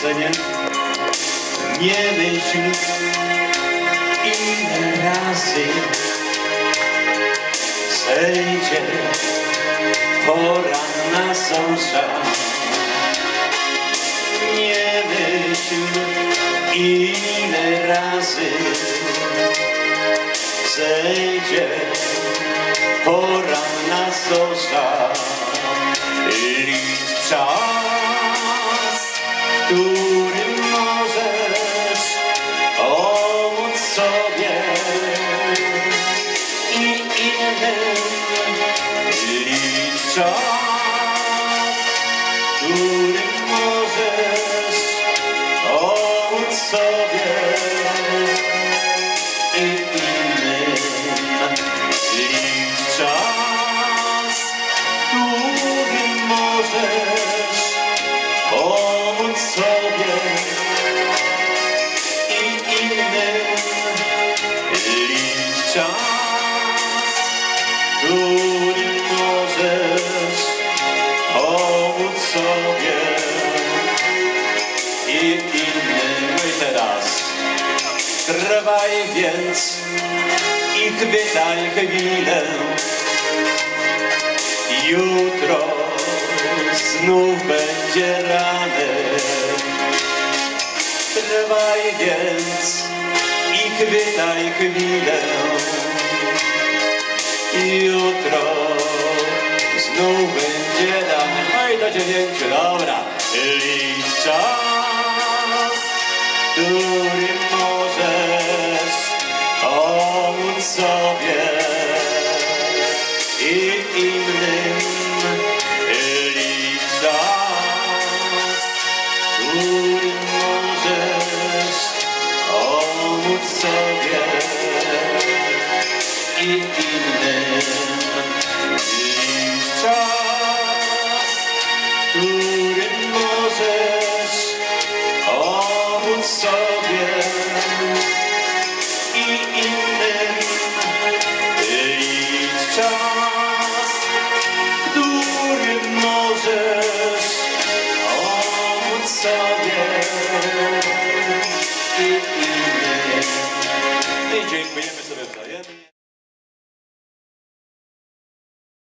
scenie. Nie myśl inne razy, zejdzie pora na sąsa. Nie myśl inne razy, zejdzie pora na sąsa. Licz czas, który możesz pomóc sobie i innym. Licz czas, który możesz pomóc sobie i innym. Licz czas, który możesz pomóc sobie i innym. Licz czas, który możesz pomóc sobie i innym. I teraz trwaj więc i chwytaj chwilę. Jutro znów będzie ranek. Trwaj więc i chwytaj chwilę. Jutro znów będzie ranek. No i do 9, dobra. Licz czas, którym możesz pomóc sobie i innym. Sobie i innym. Licz czas, którym możesz pomóc sobie i innym. Licz czas.